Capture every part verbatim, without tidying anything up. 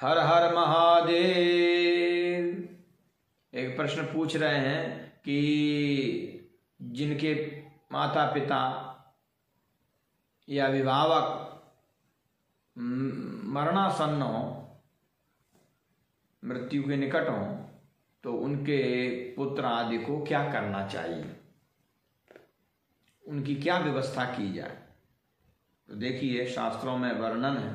हर हर महादेव। एक प्रश्न पूछ रहे हैं कि जिनके माता पिता या अभिभावक मरणासन्न हो, मृत्यु के निकट हो, तो उनके पुत्र आदि को क्या करना चाहिए, उनकी क्या व्यवस्था की जाए। तो देखिए शास्त्रों में वर्णन है,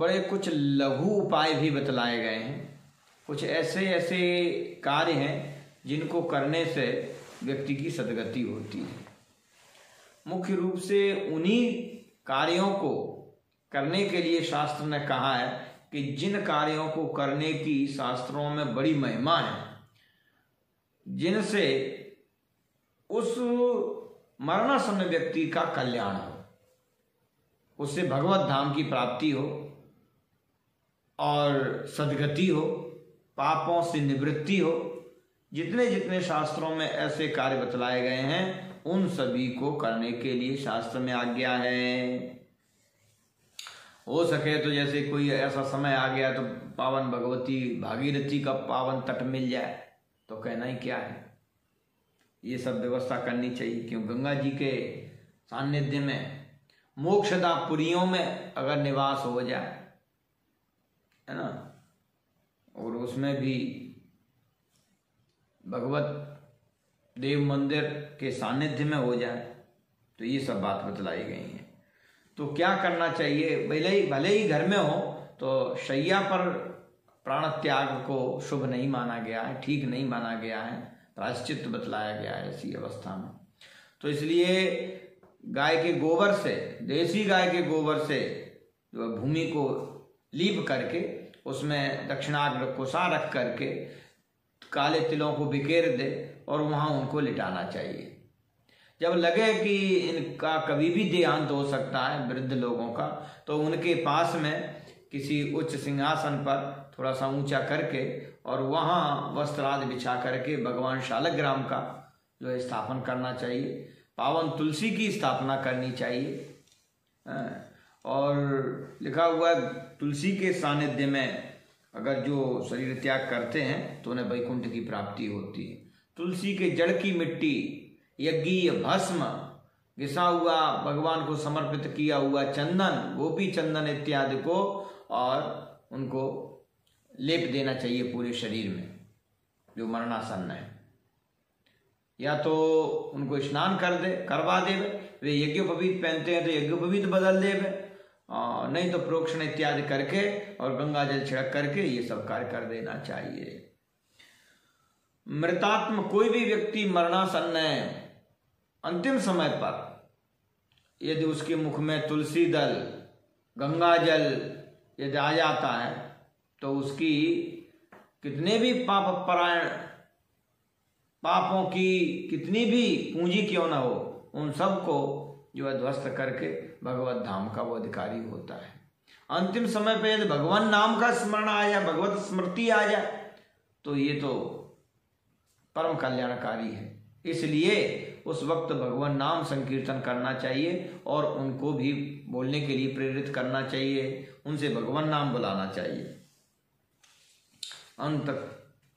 बड़े कुछ लघु उपाय भी बतलाए गए हैं। कुछ ऐसे ऐसे कार्य हैं जिनको करने से व्यक्ति की सद्गति होती है। मुख्य रूप से उन्हीं कार्यों को करने के लिए शास्त्र ने कहा है कि जिन कार्यों को करने की शास्त्रों में बड़ी महिमा है, जिनसे उस मरणासन्न व्यक्ति का कल्याण हो, उससे भगवत धाम की प्राप्ति हो और सद्गति हो, पापों से निवृत्ति हो। जितने जितने शास्त्रों में ऐसे कार्य बतलाए गए हैं, उन सभी को करने के लिए शास्त्र में आज्ञा है। हो सके तो जैसे कोई ऐसा समय आ गया तो पावन भगवती भागीरथी का पावन तट मिल जाए तो कहना ही क्या है। ये सब व्यवस्था करनी चाहिए। क्यों? गंगा जी के सान्निध्य में, मोक्षदा पुरियों में अगर निवास हो जाए, है ना, और उसमें भी भगवत देव मंदिर के सान्निध्य में हो जाए, तो ये सब बात बतलाई गई है। तो क्या करना चाहिए? भले ही भले ही घर में हो तो शैया पर प्राण त्याग को शुभ नहीं माना गया है, ठीक नहीं माना गया है, प्रायश्चित बतलाया गया है ऐसी अवस्था में। तो इसलिए गाय के गोबर से, देसी गाय के गोबर से जो भूमि को लीप करके उसमें दक्षिणाग्र कोसा रख करके काले तिलों को बिखेर दे और वहाँ उनको लिटाना चाहिए। जब लगे कि इनका कभी भी देहांत हो सकता है वृद्ध लोगों का, तो उनके पास में किसी उच्च सिंहासन पर थोड़ा सा ऊंचा करके और वहाँ वस्त्र आदि बिछा करके भगवान शालग्राम का जो स्थापन करना चाहिए, पावन तुलसी की स्थापना करनी चाहिए। और लिखा हुआ है तुलसी के सानिध्य में अगर जो शरीर त्याग करते हैं तो उन्हें वैकुंठ की प्राप्ति होती है। तुलसी के जड़ की मिट्टी, यज्ञीय भस्म, घिसा हुआ भगवान को समर्पित किया हुआ चंदन, गोपी चंदन इत्यादि को और उनको लेप देना चाहिए पूरे शरीर में जो मरणासन्न है। या तो उनको स्नान कर दे करवा देवे, वे यज्ञोपवीत पहनते हैं तो यज्ञोपवीत बदल देवे, नहीं तो प्रोक्षण इत्यादि करके और गंगा जल छिड़क करके ये सब कार्य कर देना चाहिए। मृतात्म कोई भी व्यक्ति मरणासन्न है, अंतिम समय पर यदि उसके मुख में तुलसी दल, गंगा जल यदि आ जाता है तो उसकी कितने भी पाप परायण पापों की कितनी भी पूंजी क्यों ना हो, उन सबको जो है ध्वस्त करके भगवत धाम का वो अधिकारी होता है। अंतिम समय पे यदि भगवान नाम का स्मरण आ जाए, भगवत स्मृति आ जाए, तो ये तो परम कल्याणकारी है। इसलिए उस वक्त भगवान नाम संकीर्तन करना चाहिए और उनको भी बोलने के लिए प्रेरित करना चाहिए, उनसे भगवान नाम बुलाना चाहिए। अंत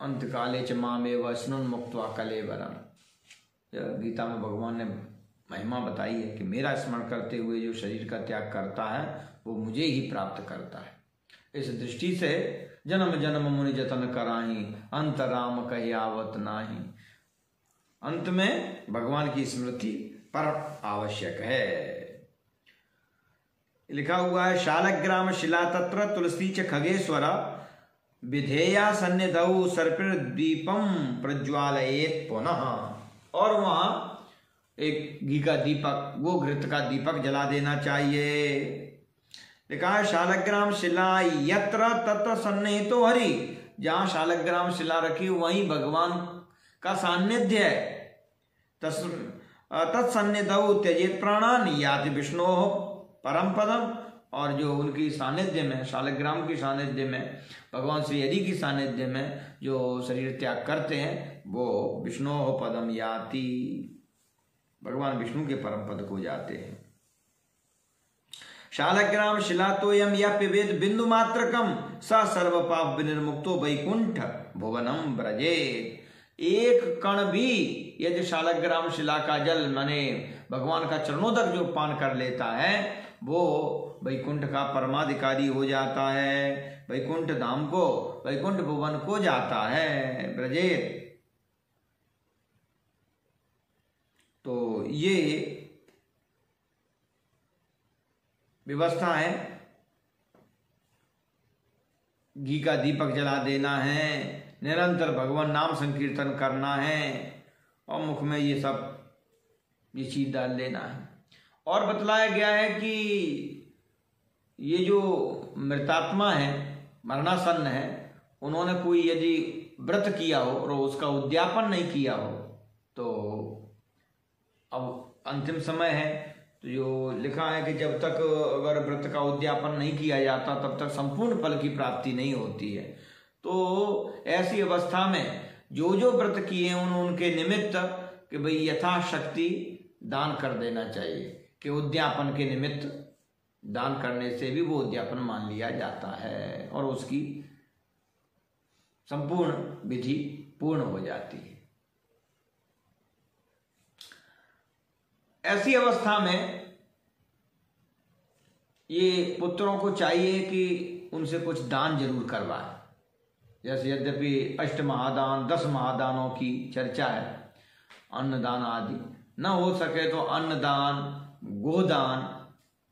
अंत काले च मामेव स्नुन्मुक्त्वा कलेवरम, गीता में भगवान ने महिमा बताई है कि मेरा स्मरण करते हुए जो शरीर का त्याग करता है वो मुझे ही प्राप्त करता है। इस दृष्टि से जन्म जन्म मुनि जतन कराही, अंत राम कहियावत नाही। अंत में भगवान की स्मृति पर आवश्यक है। लिखा हुआ है शालग्राम शिला तत्र तुलसी च खगेश्वरा विधेया सन्निधौ सर्पिर दीपम प्रज्वालयेत पुनः। और वहाँ एक घी का दीपक, वो घृत का दीपक जला देना चाहिए। लिखा शालग्राम शिला यत्र तत्र सन्निहितो हरि, जहाँ शालग्राम शिला रखी वहीं भगवान का सान्निध्य है। तत्सन्निधौ त्यजेत प्राणान याति विष्णोः परम पदम। और जो उनकी सानिध्य में, शालग्राम की सानिध्य में, भगवान श्री हरि की सानिध्य में जो शरीर त्याग करते हैं वो विष्णोः पदम याति, भगवान विष्णु के परम पद को जाते हैं। शालग्राम शिलातोयम यः पिबेद बिंदु मात्रकम स सर्व पाप विनिर्मुक्तो वैकुंठ भुवनम व्रजेत। एक कण भी यदि शालग्राम शिला का जल माने भगवान का चरणों तक जो पान कर लेता है वो वैकुंठ का परमाधिकारी हो जाता है, वैकुंठ धाम को, वैकुंठ भुवन को जाता है ब्रजेत। तो ये व्यवस्था है, घी का दीपक जला देना है, निरंतर भगवान नाम संकीर्तन करना है और मुख में ये सब ये चीज डाल लेना है। और बतलाया गया है कि ये जो मृतात्मा है, मरणासन्न है, उन्होंने कोई यदि व्रत किया हो और उसका उद्यापन नहीं किया हो तो अब अंतिम समय है, तो जो लिखा है कि जब तक अगर व्रत का उद्यापन नहीं किया जाता तब तक संपूर्ण फल की प्राप्ति नहीं होती है। तो ऐसी अवस्था में जो जो व्रत किए उन उनके निमित्त कि भाई यथाशक्ति दान कर देना चाहिए कि उद्यापन के निमित्त दान करने से भी वो उद्यापन मान लिया जाता है और उसकी संपूर्ण विधि पूर्ण हो जाती है। ऐसी अवस्था में ये पुत्रों को चाहिए कि उनसे कुछ दान जरूर करवाए, जैसे यद्यपि अष्ट महादान दस महादानों की चर्चा है, अन्नदान आदि, न हो सके तो अन्नदान, गोदान,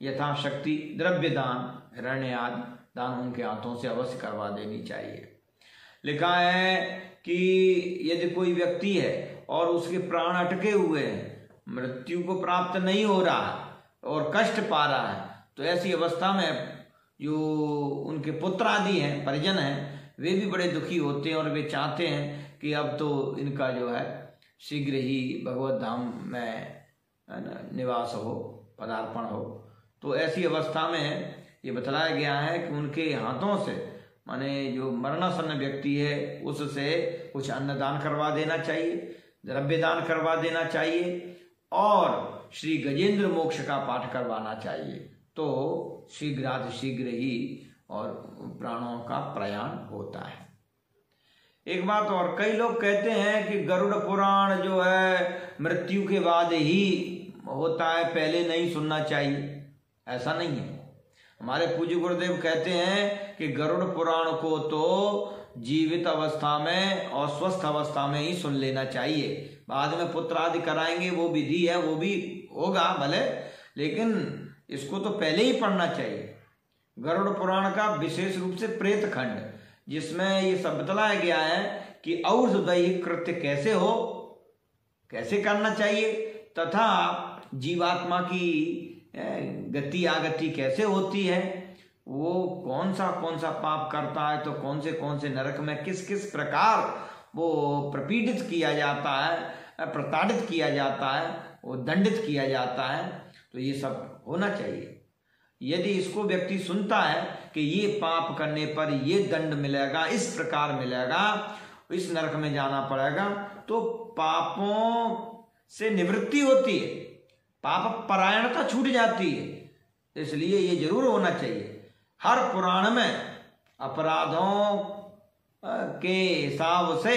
यथाशक्ति द्रव्य दान, हिरण्य आदि दान उनके हाथों से अवश्य करवा देनी चाहिए। लिखा है कि यदि कोई व्यक्ति है और उसके प्राण अटके हुए हैं, मृत्यु को प्राप्त नहीं हो रहा है और कष्ट पा रहा है, तो ऐसी अवस्था में जो उनके पुत्र आदि हैं, परिजन हैं, वे भी बड़े दुखी होते हैं और वे चाहते हैं कि अब तो इनका जो है शीघ्र ही भगवत धाम में निवास हो, पदार्पण हो। तो ऐसी अवस्था में ये बताया गया है कि उनके हाथों से माने जो मरणासन्न व्यक्ति है उससे कुछ अन्नदान करवा देना चाहिए, द्रव्य दान करवा देना चाहिए और श्री गजेंद्र मोक्ष का पाठ करवाना चाहिए, तो शीघ्राति शीघ्र ही और प्राणों का प्रयाण होता है। एक बात और, कई लोग कहते हैं कि गरुड़ पुराण जो है मृत्यु के बाद ही होता है, पहले नहीं सुनना चाहिए, ऐसा नहीं है। हमारे पूज्य गुरुदेव कहते हैं कि गरुड़ पुराण को तो जीवित अवस्था में और स्वस्थ अवस्था में ही सुन लेना चाहिए, बाद में पुत्र आदि कराएंगे वो विधि है, वो भी होगा भले, लेकिन इसको तो पहले ही पढ़ना चाहिए। गरुड़ पुराण का विशेष रूप से प्रेत खंड, जिसमें ये सब बतलाया गया है कि औषधैहिक कृत्य कैसे हो, कैसे करना चाहिए तथा जीवात्मा की गति आगति कैसे होती है, वो कौन सा कौन सा पाप करता है तो कौन से कौन से नरक में किस किस प्रकार वो प्रपीड़ित किया जाता है, प्रताड़ित किया जाता है, वो दंडित किया जाता है, तो ये सब होना चाहिए। यदि इसको व्यक्ति सुनता है कि ये पाप करने पर ये दंड मिलेगा, इस प्रकार मिलेगा, इस नरक में जाना पड़ेगा, तो पापों से निवृत्ति होती है, पाप परायणता छूट जाती है। इसलिए ये जरूर होना चाहिए। हर पुराण में अपराधों के हिसाब से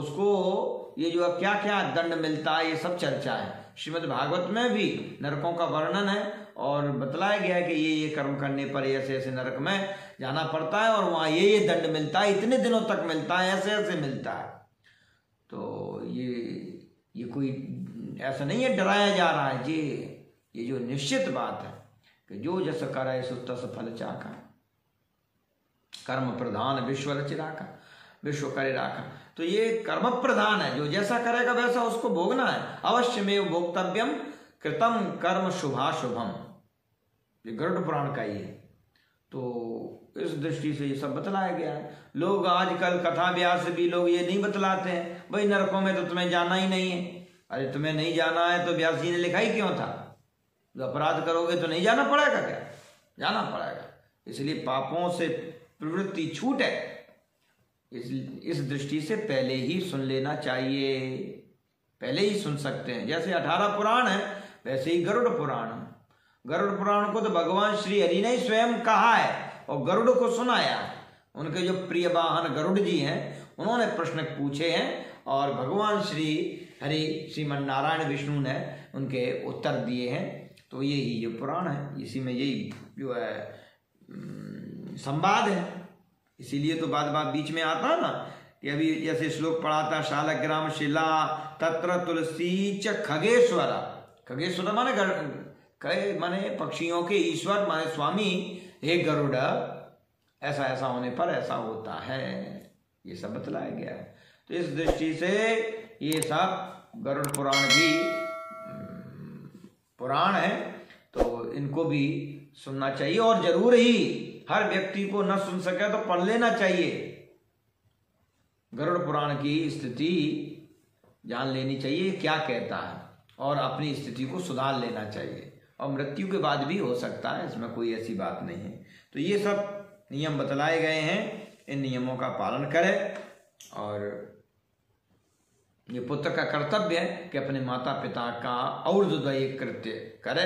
उसको ये जो क्या क्या दंड मिलता है ये सब चर्चा है। श्रीमद् भागवत में भी नरकों का वर्णन है और बतलाया गया है कि ये ये कर्म करने पर ऐसे ऐसे नरक में जाना पड़ता है और वहाँ ये ये दंड मिलता है, इतने दिनों तक मिलता है, ऐसे ऐसे मिलता है। तो ये ये कोई ऐसा नहीं है डराया जा रहा है, ये ये जो निश्चित बात है कि जो जस करे सो तस फल चाखा, कर्म प्रधान विश्व रचि राखा, विश्व करे राखा। तो ये कर्म प्रधान है, जो जैसा करेगा वैसा उसको भोगना है। अवश्य में भोक्तव्यम कृतम कर्म शुभा शुभम, ये गरुड़ पुराण का ही है। तो इस दृष्टि से ये सब बतलाया गया है। लोग आजकल कथा व्यास भी लोग ये नहीं बतलाते हैं, भाई नरकों में तो तुम्हें जाना ही नहीं है। अरे तुम्हें नहीं जाना है तो व्यास जी ने लिखा ही क्यों था? जो अपराध करोगे तो नहीं जाना पड़ेगा क्या? जाना पड़ेगा, इसलिए पापों से प्रवृत्ति छूट है, इस इस दृष्टि से पहले ही सुन लेना चाहिए, पहले ही सुन सकते हैं। जैसे अठारह पुराण है वैसे ही गरुड़ पुराण है। गरुड़ पुराण को तो भगवान श्री हरि ने स्वयं कहा है और गरुड़ को सुनाया। उनके जो प्रिय वाहन गरुड़ जी हैं उन्होंने प्रश्न पूछे हैं और भगवान श्री हरि श्रीमन्नारायण विष्णु ने उनके उत्तर दिए हैं। तो यही जो पुराण है इसी में यही जो है संवाद है। इसीलिए तो बात बात बीच में आता है ना कि अभी जैसे श्लोक पढ़ा था शालग्राम शिला तत्र तुलसी च खगेश्वरा, खगेश्वरा माने गर, कहे माने पक्षियों के ईश्वर माने स्वामी हे गरुड़, ऐसा ऐसा होने पर ऐसा होता है, ये सब बतलाया गया है। तो इस दृष्टि से ये सब गरुड़ पुराण भी पुराण है, तो इनको भी सुनना चाहिए और जरूर ही हर व्यक्ति को न सुन सके तो पढ़ लेना चाहिए। गरुड़ पुराण की स्थिति जान लेनी चाहिए क्या कहता है और अपनी स्थिति को सुधार लेना चाहिए और मृत्यु के बाद भी हो सकता है, इसमें कोई ऐसी बात नहीं है। तो ये सब नियम बतलाए गए हैं, इन नियमों का पालन करें और ये पुत्र का कर्तव्य है कि अपने माता पिता का और दुदय कृत्य करे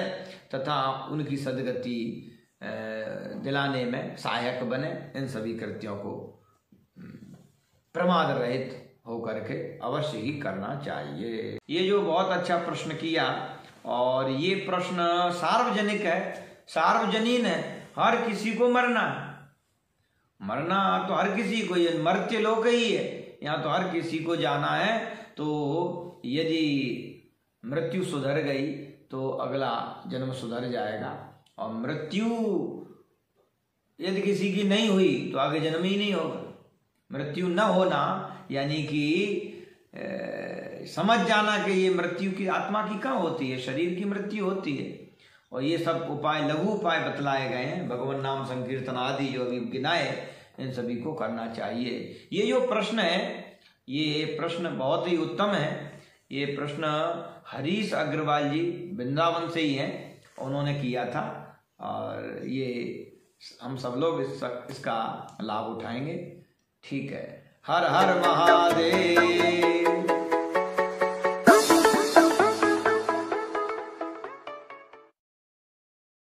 तथा उनकी सदगति दिलाने में सहायक बने। इन सभी कृत्यों को प्रमाद रहित होकर के अवश्य ही करना चाहिए। ये जो बहुत अच्छा प्रश्न किया और ये प्रश्न सार्वजनिक है, सार्वजनीन है, हर किसी को मरना मरना तो हर किसी को, ये मर्त्य लोक ही है, यहाँ तो हर किसी को जाना है। तो यदि मृत्यु सुधर गई तो अगला जन्म सुधर जाएगा और मृत्यु यदि किसी की नहीं हुई तो आगे जन्म ही नहीं होगा। मृत्यु न होना यानी कि समझ जाना कि ये मृत्यु की आत्मा की कहाँ होती है, शरीर की मृत्यु होती है। और ये सब उपाय लघु उपाय बतलाए गए हैं, भगवान नाम संकीर्तन आदि जो अभी गिनाए, इन सभी को करना चाहिए। ये जो प्रश्न है ये प्रश्न बहुत ही उत्तम है। ये प्रश्न हरीश अग्रवाल जी वृंदावन से ही हैं, उन्होंने किया था और ये हम सब लोग इस, इसका लाभ उठाएंगे। ठीक है, हर हर महादेव।